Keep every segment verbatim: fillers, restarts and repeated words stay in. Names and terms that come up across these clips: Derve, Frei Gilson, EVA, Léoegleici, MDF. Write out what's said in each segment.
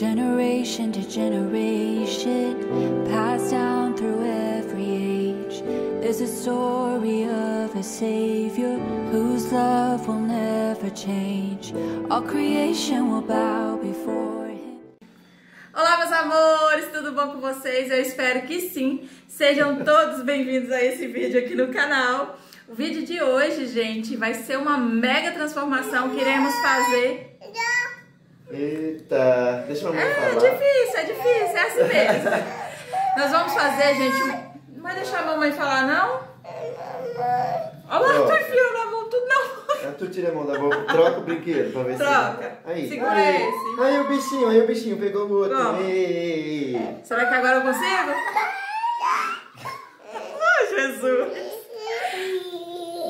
generation to generation, passed down through every age. There's a story of a savior whose love will never change. All creation will bow before him. Olá, meus amores, tudo bom com vocês? Eu espero que sim. Sejam todos bem-vindos a esse vídeo aqui no canal. O vídeo de hoje, gente, vai ser uma mega transformação que iremos fazer. Eita, deixa eu é, falar. É difícil, é difícil, é assim mesmo. Nós vamos fazer, gente, não vai deixar a mamãe falar, não? Olha lá, tu enfiou na mão, tudo na mão. Tu tira a mão da boca, troca o brinquedo pra ver se... Troca, aí, segura aí. Esse. Aí o bichinho, aí o bichinho, pegou o outro. Bom, ei. Será que agora eu consigo? Ai, Jesus.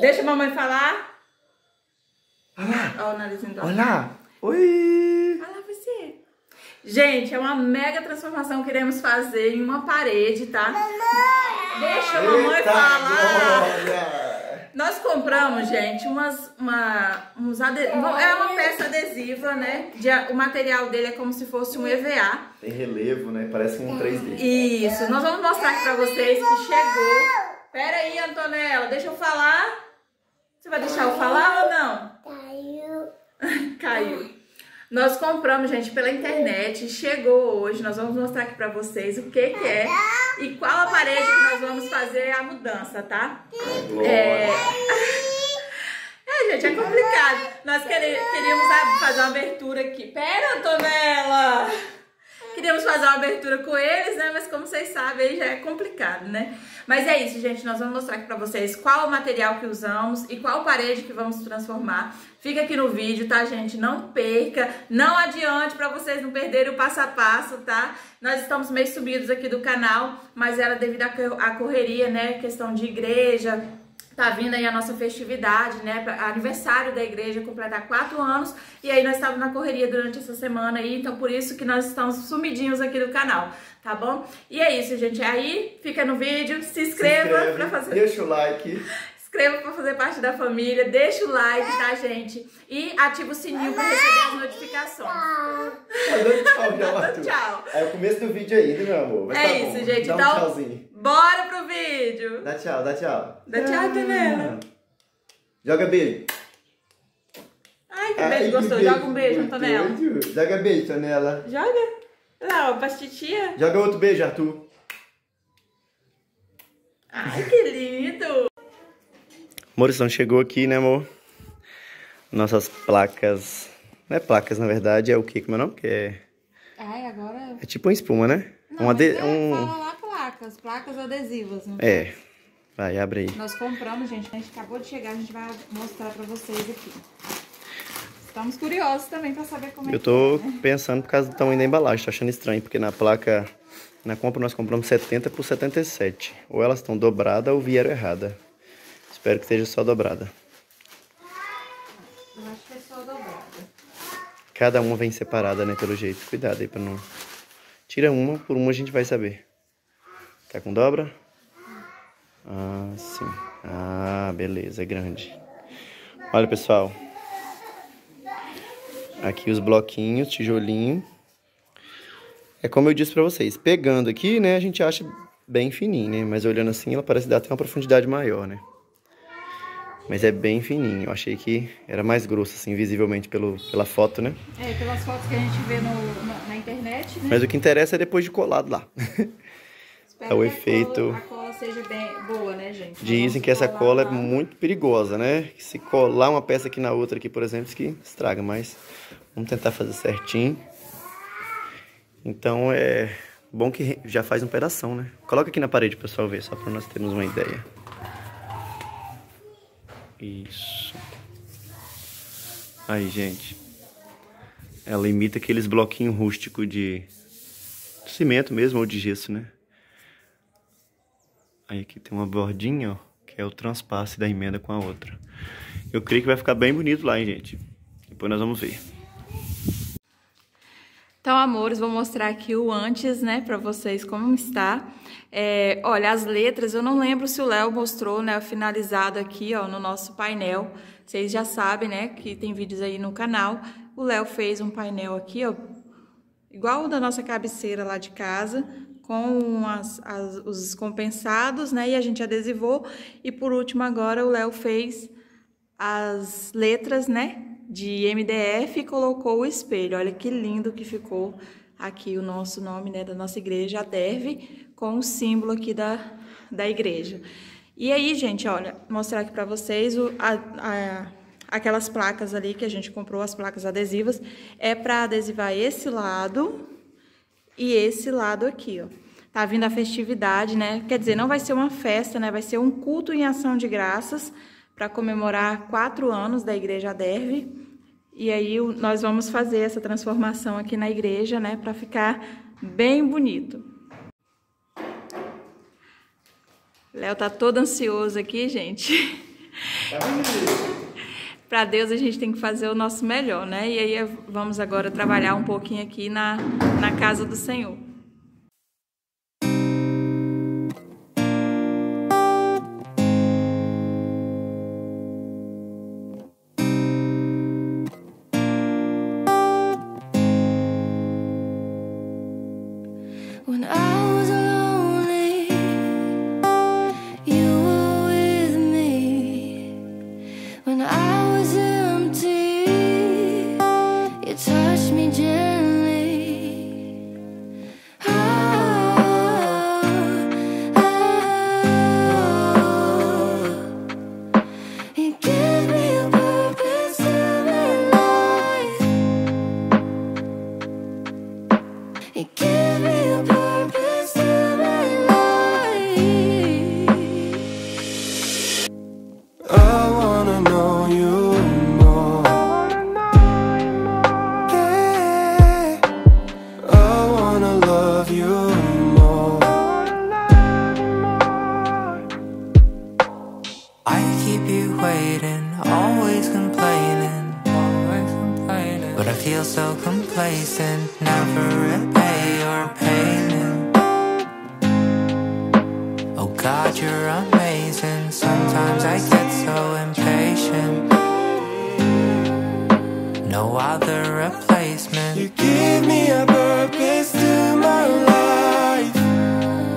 Deixa a mamãe falar. Olha lá. Olha o narizinho do... Olha lá. Oi. Olha lá você. Gente, é uma mega transformação que iremos fazer em uma parede, tá? Mamãe. Deixa a mamãe Eita falar. Glória. Nós compramos, gente, umas... Uma, uns ade... É uma peça adesiva, né? De, o material dele é como se fosse um E V A. Tem relevo, né? Parece um três D. Isso. Nós vamos mostrar aqui pra vocês que chegou. Pera aí, Antonella. Deixa eu falar. Você vai deixar eu falar ou não? Caiu. Caiu. Nós compramos, gente, pela internet. Chegou hoje. Nós vamos mostrar aqui pra vocês o que que é e qual a parede que nós vamos fazer a mudança, tá? É... é, gente, é complicado. Nós queríamos fazer uma abertura aqui. Pera, Antonella. Queríamos fazer uma abertura com eles, né? Mas como vocês sabem, aí já é complicado, né? Mas é isso, gente. Nós vamos mostrar aqui pra vocês qual o material que usamos e qual parede que vamos transformar. Fica aqui no vídeo, tá, gente? Não perca. Não adiante pra vocês não perderem o passo a passo, tá? Nós estamos meio subidos aqui do canal, mas era devido à correria, né? Questão de igreja. Tá vindo aí a nossa festividade, né? Aniversário da igreja, completar quatro anos. E aí nós estávamos na correria durante essa semana aí. Então por isso que nós estamos sumidinhos aqui do canal, tá bom? E é isso, gente. Aí fica no vídeo, se inscreva, se inscreve, pra fazer... deixa o like. Inscreva pra fazer parte da família, deixa o like, tá, gente? E ativa o sininho pra receber as notificações. Tá dando tchau, tá dando tchau. É o começo do vídeo aí, meu amor. Mas é tá isso, bom. Gente. Dá um então... tchauzinho. Bora pro vídeo! Dá tchau, dá tchau. Dá tchau, Antonella. Joga beijo. Ai, que Ai, beijo gostou. Beijo, joga um beijo, Antonella. Beijo. Joga beijo, Antonella. Joga. Não, pra titia. Joga outro beijo, Arthur. Ai, que lindo. Morrison chegou aqui, né, amor? Nossas placas... Não é placas, na verdade. É o quê? Como é o nome? Que é... Ai, agora... É tipo uma espuma, né? Não, uma de... um... As placas adesivas, né? É. Vai, abre aí. Nós compramos, gente. A gente acabou de chegar. A gente vai mostrar pra vocês aqui. Estamos curiosos também pra saber como é que é. Eu tô pensando por causa do tamanho da embalagem. Tô achando estranho, porque na placa... Na compra nós compramos setenta por setenta e sete. Ou elas estão dobradas ou vieram errada. Espero que esteja só dobrada. Eu acho que é só dobrada. Cada uma vem separada, né? Pelo jeito. Cuidado aí pra não... Tira uma, por uma a gente vai saber. Tá com dobra? Ah, sim. Ah, beleza, é grande. Olha, pessoal. Aqui os bloquinhos, tijolinho. É como eu disse pra vocês. Pegando aqui, né, a gente acha bem fininho, né? Mas olhando assim, ela parece dar até uma profundidade maior, né? Mas é bem fininho. Eu achei que era mais grosso, assim, visivelmente pelo, pela foto, né? É, pelas fotos que a gente vê no, na, na internet, né? Mas o que interessa é depois de colado lá. É o efeito. A cola seja bem boa, né, gente? Dizem que essa cola é muito perigosa, né? Se colar uma peça aqui na outra, aqui, por exemplo, isso que estraga, mas vamos tentar fazer certinho. Então é bom que já faz um pedação, né? Coloca aqui na parede para o pessoal ver, só para nós termos uma ideia. Isso. Aí, gente. Ela imita aqueles bloquinhos rústicos de cimento mesmo ou de gesso, né? Aí aqui tem uma bordinha, ó, que é o transpasse da emenda com a outra. Eu creio que vai ficar bem bonito lá, hein, gente? Depois nós vamos ver. Então, amores, vou mostrar aqui o antes, né, pra vocês como está. É, olha, as letras, eu não lembro se o Léo mostrou, né, finalizado aqui, ó, no nosso painel. Vocês já sabem, né, que tem vídeos aí no canal. O Léo fez um painel aqui, ó, igual o da nossa cabeceira lá de casa, com as, as, os descompensados, né? E a gente adesivou. E por último agora o Léo fez as letras, né? De M D F e colocou o espelho. Olha que lindo que ficou aqui o nosso nome, né? Da nossa igreja, a Derve, com o símbolo aqui da, da igreja. E aí, gente, olha, mostrar aqui pra vocês o, a, a, aquelas placas ali que a gente comprou, as placas adesivas, é pra adesivar esse lado e esse lado aqui, ó. Tá vindo a festividade, né? Quer dizer, não vai ser uma festa, né? Vai ser um culto em ação de graças pra comemorar quatro anos da igreja Derve. E aí nós vamos fazer essa transformação aqui na igreja, né? Pra ficar bem bonito. Léo tá todo ansioso aqui, gente. Para Deus a gente tem que fazer o nosso melhor, né? E aí vamos agora trabalhar um pouquinho aqui na, na casa do Senhor. When I so complacent, never repay your payment. Oh God, you're amazing. Sometimes I get so impatient. No other replacement. You give me a purpose to my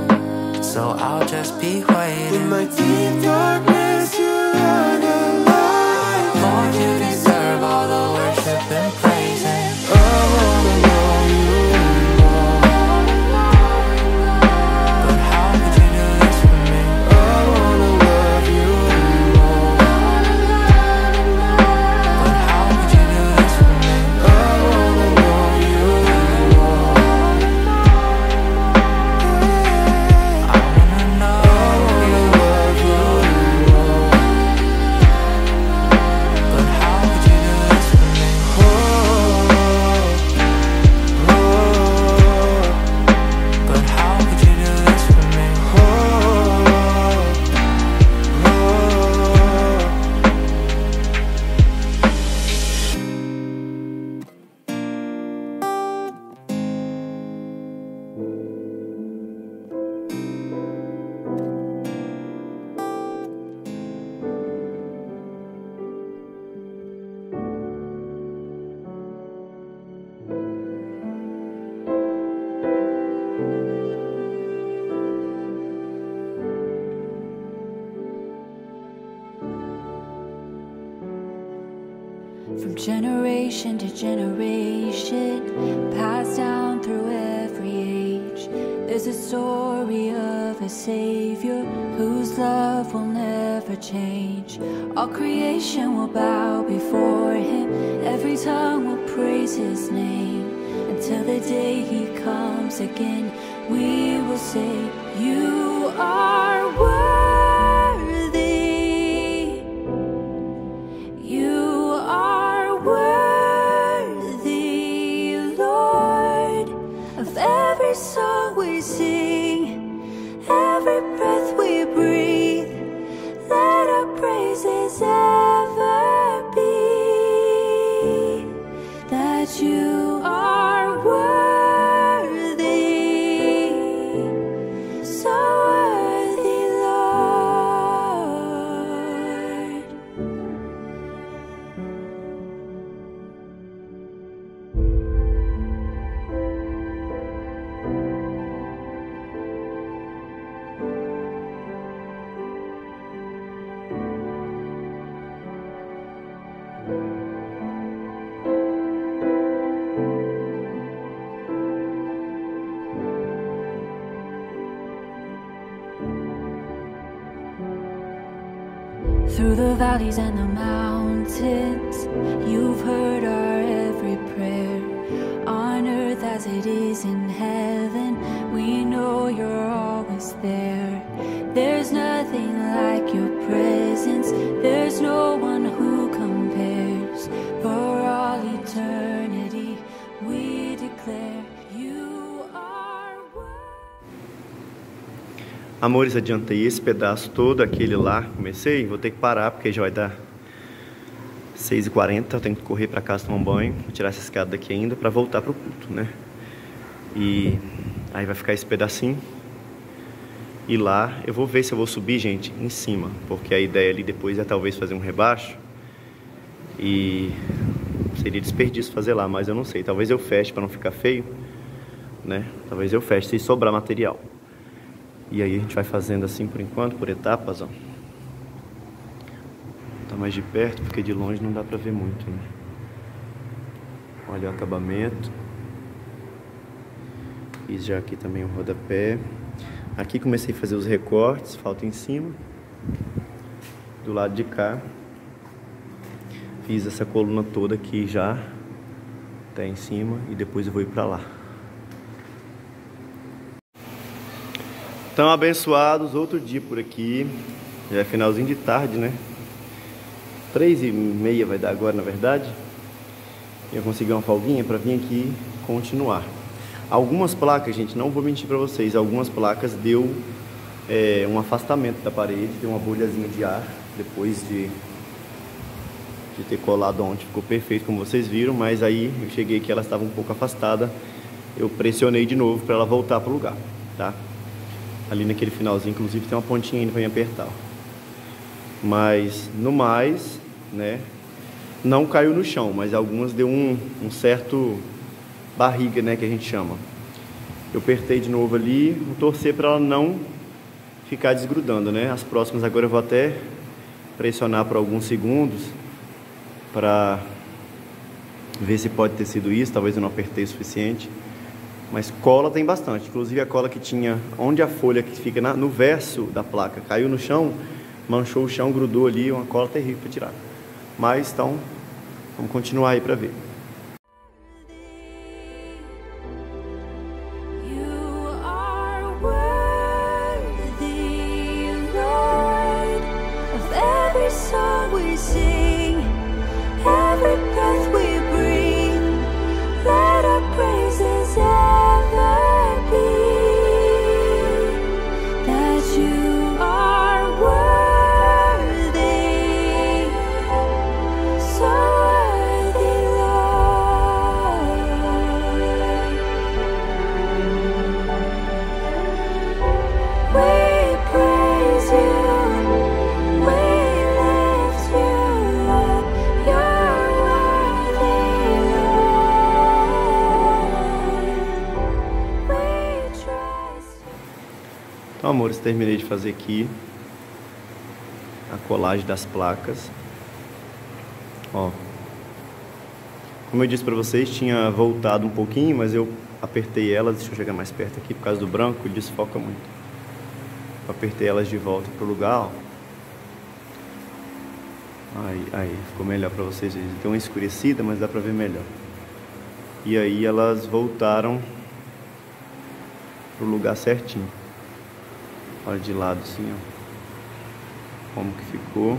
life, so I'll just be waiting. In my deep darkness, you are the light. Lord, you deserve all the worship and praise. From generation to generation, passed down through every age, there's a story of a Savior whose love will never change. All creation will bow before Him, every tongue will praise His name. Until the day He comes again, we will say, You are worthy. So worthy. Through the valleys and the mountains, you've heard our every prayer. On earth as it is in heaven, we know you're always there. There's nothing like your presence, there's no one who compares. For all eternity, we declare you are worthy. Amores, adiantei esse pedaço todo, aquele lá, comecei, vou ter que parar porque já vai dar seis e quarenta, eu tenho que correr para casa tomar um banho, vou tirar essa escada daqui ainda para voltar pro culto, né? E aí vai ficar esse pedacinho. E lá eu vou ver se eu vou subir, gente, em cima, porque a ideia ali depois é talvez fazer um rebaixo. E seria desperdício fazer lá, mas eu não sei. Talvez eu feche para não ficar feio, né? Talvez eu feche se sobrar material. E aí a gente vai fazendo assim por enquanto, por etapas, ó. Tá mais de perto, porque de longe não dá pra ver muito, né? Olha o acabamento. E já aqui também o rodapé. Aqui comecei a fazer os recortes, falta em cima. Do lado de cá, fiz essa coluna toda aqui já, até em cima, e depois eu vou ir pra lá. Então, abençoados, outro dia por aqui. Já é finalzinho de tarde, né? Três e meia vai dar agora, na verdade. Eu consegui uma folguinha pra vir aqui continuar. Algumas placas, gente, não vou mentir pra vocês, algumas placas deu é, um afastamento da parede, deu uma bolhazinha de ar, depois de, de ter colado ontem, ficou perfeito como vocês viram, mas aí eu cheguei aqui, ela estava um pouco afastada, eu pressionei de novo pra ela voltar pro lugar, tá? Ali naquele finalzinho, inclusive, tem uma pontinha ainda pra me apertar, ó. Mas, no mais, né, não caiu no chão, mas algumas deu um, um certo... barriga, né, que a gente chama. Eu apertei de novo ali, vou torcer para ela não ficar desgrudando, né? As próximas agora eu vou até pressionar por alguns segundos para ver se pode ter sido isso, talvez eu não apertei o suficiente. Mas cola tem bastante, inclusive a cola que tinha onde a folha que fica na, no verso da placa caiu no chão, manchou o chão, grudou ali, uma cola terrível para tirar. Mas então, vamos continuar aí para ver. Então, amores, terminei de fazer aqui a colagem das placas. Ó, como eu disse pra vocês, tinha voltado um pouquinho, mas eu apertei elas, deixa eu chegar mais perto aqui, por causa do branco, ele desfoca muito. Eu apertei elas de volta pro lugar, ó. Aí, aí, ficou melhor pra vocês, gente. Deu uma escurecida, mas dá pra ver melhor. E aí elas voltaram pro lugar certinho. Olha de lado assim, ó, como que ficou.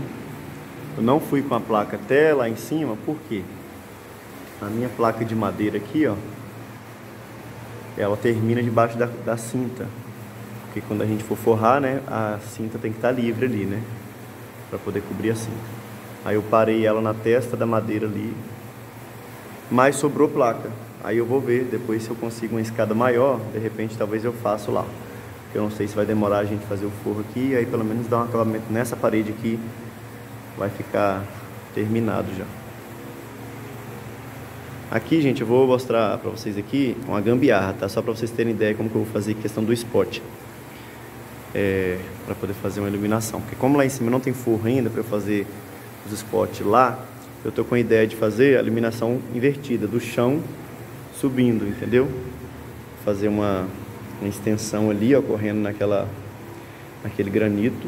Eu não fui com a placa até lá em cima, por quê? A minha placa de madeira aqui, ó, ela termina debaixo da, da cinta. Porque quando a gente for forrar, né, a cinta tem que estar livre ali, né, pra poder cobrir a cinta. Aí eu parei ela na testa da madeira ali, mas sobrou placa. Aí eu vou ver depois se eu consigo uma escada maior, de repente talvez eu faça lá. Eu não sei se vai demorar a gente fazer o forro aqui, aí pelo menos dar um acabamento nessa parede aqui, vai ficar terminado já. Aqui, gente, eu vou mostrar pra vocês aqui uma gambiarra, tá? Só pra vocês terem ideia como que eu vou fazer questão do spot. É, pra poder fazer uma iluminação. Porque como lá em cima não tem forro ainda pra eu fazer os spots lá, eu tô com a ideia de fazer a iluminação invertida, do chão subindo, entendeu? Fazer uma... uma extensão ali, ó, correndo naquela, naquele granito.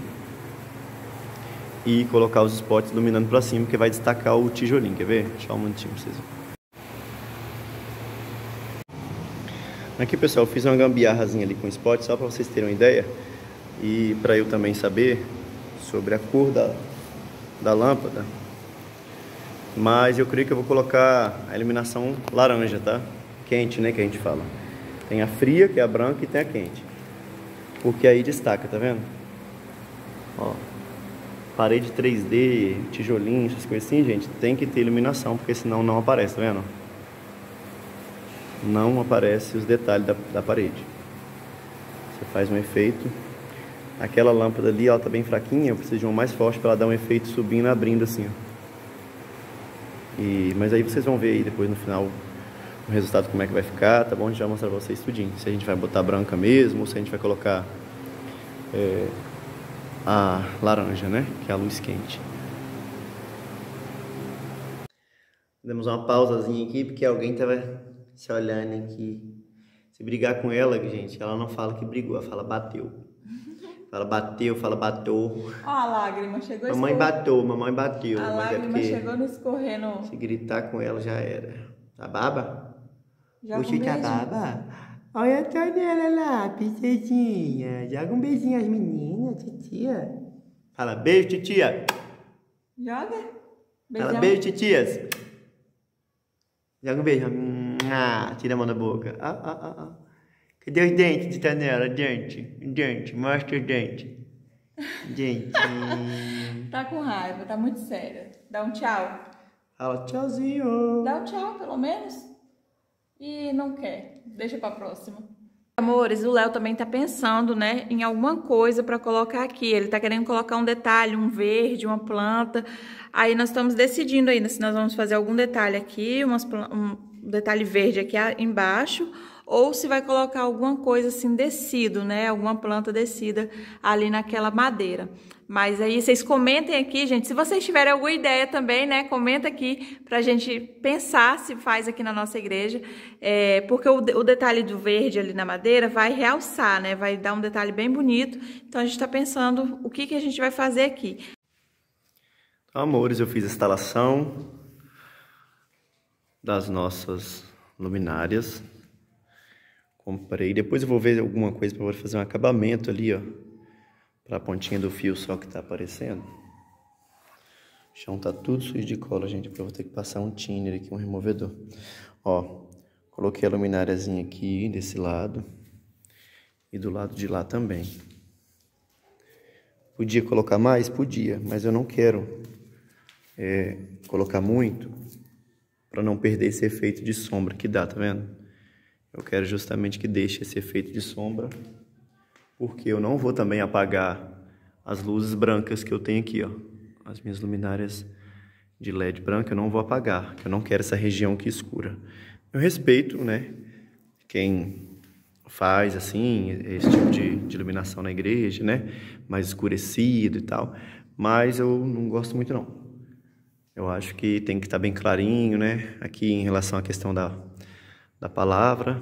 e colocar os spots dominando para cima, porque vai destacar o tijolinho, quer ver? Deixa eu um minutinho pra vocês verem. Aqui, pessoal, eu fiz uma gambiarrazinha ali com o spot, só para vocês terem uma ideia, e para eu também saber sobre a cor da, da lâmpada. Mas eu creio que eu vou colocar a iluminação laranja, tá? Quente, né, que a gente fala. Tem a fria, que é a branca, e tem a quente, porque aí destaca, tá vendo? Ó, parede três D, tijolinho, essas coisas assim, gente, tem que ter iluminação, porque senão não aparece, tá vendo? Não aparece os detalhes da, da parede. Você faz um efeito. Aquela lâmpada ali, ela tá bem fraquinha, eu preciso de uma mais forte para ela dar um efeito subindo e abrindo assim, ó. E, mas aí vocês vão ver aí depois no final o resultado, como é que vai ficar, tá bom? A gente vai mostrar pra vocês tudinho, se a gente vai botar branca mesmo, ou se a gente vai colocar é, a laranja, né? Que é a luz quente. Demos uma pausazinha aqui, porque alguém tava se olhando aqui. Se brigar com ela, gente, ela não fala que brigou, ela fala bateu. Fala bateu, fala batou. Ó, a lágrima chegou. Mamãe escorrendo. Bateu, mamãe bateu. A lágrima é chegou no escorrendo. Se gritar com ela já era. A baba? Já Oxi, tá baba? Olha a tua dela lá, princesinha. Joga um beijinho às meninas, titia. Fala beijo, titia. Joga. Beijão. Fala beijo, titias. Joga um beijo. Ah, tira a mão da boca. Ah, ah, ah, ah. Cadê os dentes de Tanela? Dente, dente, mostra os dentes. Dente. Tá com raiva, tá muito séria. Dá um tchau. Fala tchauzinho. Dá um tchau, pelo menos. E não quer. Deixa pra próxima. Amores, o Léo também tá pensando, né, em alguma coisa pra colocar aqui. Ele tá querendo colocar um detalhe, um verde, uma planta. Aí nós estamos decidindo ainda se nós vamos fazer algum detalhe aqui, umas, um detalhe verde aqui embaixo, ou se vai colocar alguma coisa assim, descido, né? Alguma planta descida ali naquela madeira. Mas aí vocês comentem aqui, gente. Se vocês tiverem alguma ideia também, né? Comenta aqui pra gente pensar se faz aqui na nossa igreja. É, porque o, o detalhe do verde ali na madeira vai realçar, né? Vai dar um detalhe bem bonito. Então a gente tá pensando o que, que a gente vai fazer aqui. Amores, eu fiz a instalação das nossas luminárias. Comprei, depois eu vou ver alguma coisa para fazer um acabamento ali, ó, para a pontinha do fio só que tá aparecendo. O chão tá tudo sujo de cola, gente, porque eu vou ter que passar um thinner aqui, um removedor. Ó, coloquei a lumináriazinha aqui desse lado e do lado de lá também. Podia colocar mais? Podia, mas eu não quero é, colocar muito para não perder esse efeito de sombra que dá, tá vendo? Eu quero justamente que deixe esse efeito de sombra, porque eu não vou também apagar as luzes brancas que eu tenho aqui, ó. As minhas luminárias de L E D branca eu não vou apagar, que eu não quero essa região aqui escura. Eu respeito, né, quem faz assim, esse tipo de, de iluminação na igreja, né, mais escurecido e tal, mas eu não gosto muito não. Eu acho que tem que estar bem clarinho, né, aqui em relação à questão da... da palavra,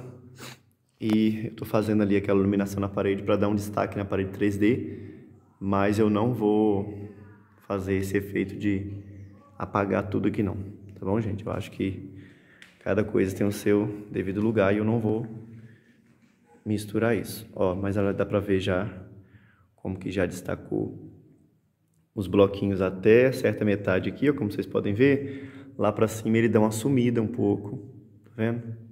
e eu tô fazendo ali aquela iluminação na parede para dar um destaque na parede três D, mas eu não vou fazer esse efeito de apagar tudo aqui não, tá bom, gente? Eu acho que cada coisa tem o seu devido lugar e eu não vou misturar isso. Ó, mas dá para ver já como que já destacou os bloquinhos até certa metade aqui, ó, como vocês podem ver, lá para cima ele dá uma sumida um pouco, tá vendo?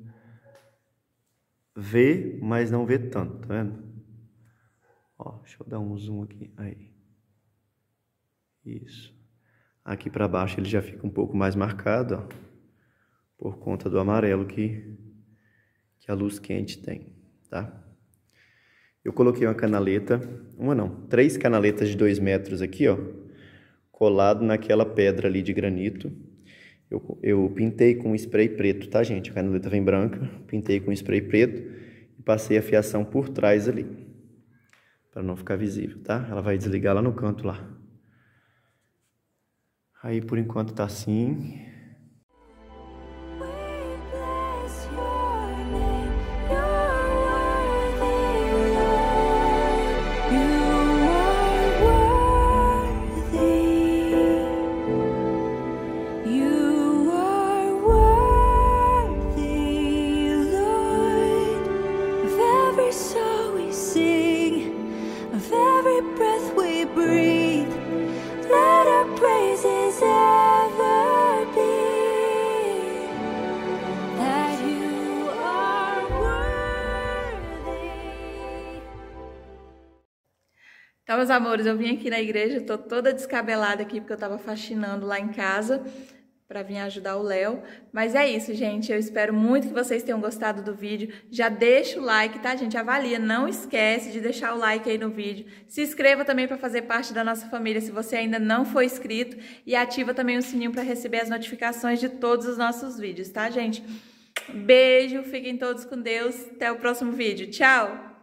Vê, mas não vê tanto, tá vendo? Ó, deixa eu dar um zoom aqui, aí. Isso. Aqui pra baixo ele já fica um pouco mais marcado, ó, por conta do amarelo que, que a luz quente tem, tá? Eu coloquei uma canaleta, uma não, três canaletas de dois metros aqui, ó, colado naquela pedra ali de granito. Eu, eu pintei com spray preto, tá, gente? A canaleta vem branca, pintei com spray preto e passei a fiação por trás ali, para não ficar visível, tá? Ela vai desligar lá no canto, lá. Aí, por enquanto, tá assim. Então, meus amores, eu vim aqui na igreja, tô toda descabelada aqui porque eu tava faxinando lá em casa para vir ajudar o Léo. Mas é isso, gente. Eu espero muito que vocês tenham gostado do vídeo. Já deixa o like, tá, gente? Avalia. Não esquece de deixar o like aí no vídeo. Se inscreva também para fazer parte da nossa família se você ainda não for inscrito. E ativa também o sininho para receber as notificações de todos os nossos vídeos, tá, gente? Beijo, fiquem todos com Deus. Até o próximo vídeo. Tchau!